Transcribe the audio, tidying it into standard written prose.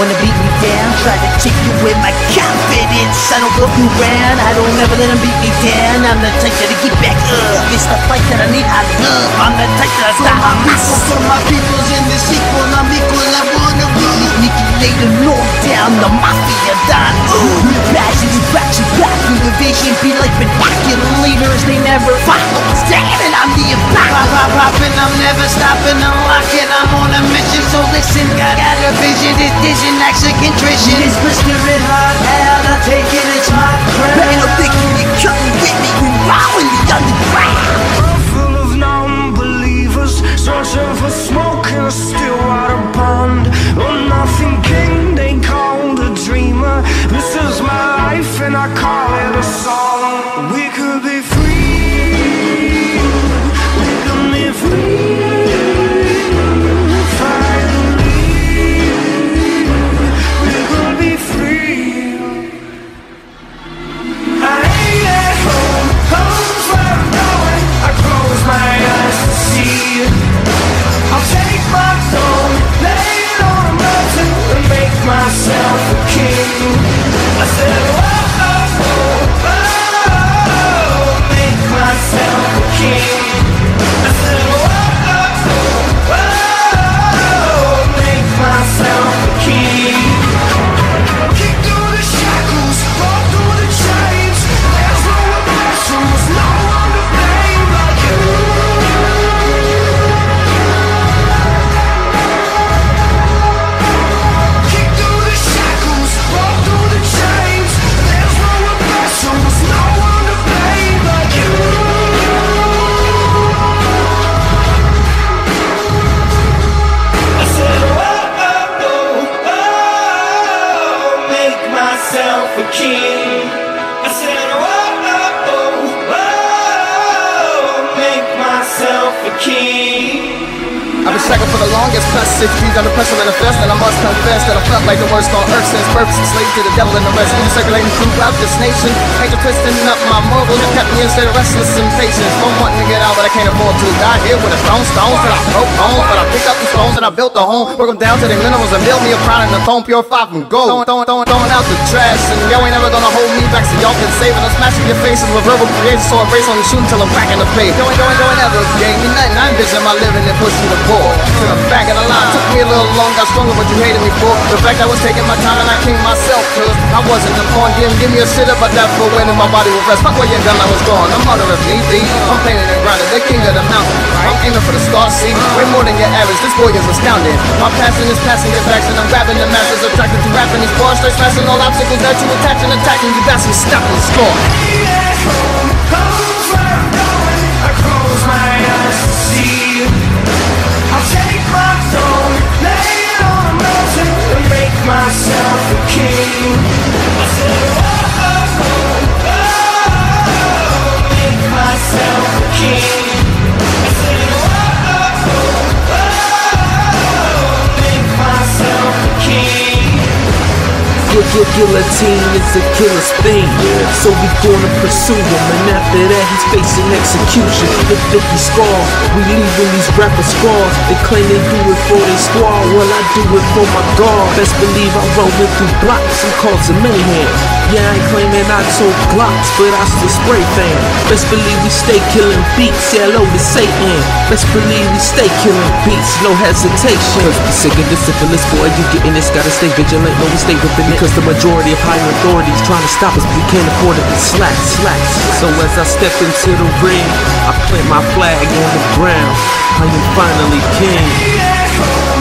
Wanna beat me down, try to take away my confidence. I don't look around, I don't ever let them beat me down. I'm the type that'll get back up. It's the fight that I need, I love. I'm the type that'll stop my people. For my people's in this equal, I'm equal, I wanna be. Manipulate the north down, the mafia done. Real passion, you back to back. Motivation be like vernacular leaders, they never follow. Standing, I'm the impossible. Popping, I'm never stopping, I'm locking, I'm on a mission. So listen, got a vision, this vision, action, contrition. It's blistering hot out, I take it, it's my crown. Man, I'm thinking you're coming with me, we rowing the underground. World full of non-believers, searching for smoke in a still water pond. Oh, nothing king, they called a dreamer. This is my life and I call it a song. We could be free, we could be free. I've been shackled for the longest, past 6 feet under pressure manifest. And I must confess that I felt like the worst on earth since birth. Slave to the devil and the rest. Been circulating throughout this nation, hate to twisting up my morals. It kept me instead of restless and patience. Don't want to get out, but I can't afford to. Got hit with a stones that I broke home. But I picked up the stones and I built a home. Broke them down to the minerals and built me a crown and a throne purified from gold. Throwing out the trash. And y'all ain't ever gonna hold me back, so y'all can save. And I'm smashing your faces with verbal creation. So I race on the shooting till I'm back in the pay. Going ever gain me nothing. I envision my living and pushing the poor. To the back of the line, took me a little long, got stronger, but you hated me for the fact I was taking my time and I came myself, cause I wasn't upon him. Give me a shit about that for when my body would rest. Fuck where you done, I was gone. I'm harder if need be. I'm painted and grinded, the king of the mountain. I'm aiming for the star seat, way more than your average. This boy is astounding. My passion is passing your faction. I'm grabbing the masses, attracted to rapping these bars, straight smashing all obstacles that you attach and attacking. You got some stuff and score. I close my eyes to see. I'll take my throne, lay it on a mountain, and make myself a king. I said, oh, oh, oh, oh, make myself a king. I said, oh, oh, oh, oh, make myself a king. Guillotine is a killer's thing, so we gonna pursue him. And after that he's facing execution. The 50 scars, we leaving these rapper scars. They claim they do it for their squad, well I do it for my God. Best believe I rollin' through blocks and causing mayhem. Yeah, I ain't claiming I told blocks, but I still spray fan. Best believe we stay killing beats, yeah hello to Satan. Best believe we stay killing beats, no hesitation. Sick of this syphilis boy, you getting this, gotta stay vigilant, no we stay ripping it. Cause the majority of higher authorities trying to stop us, but we can't afford it to slack. So as I step into the ring, I plant my flag on the ground. I am finally king.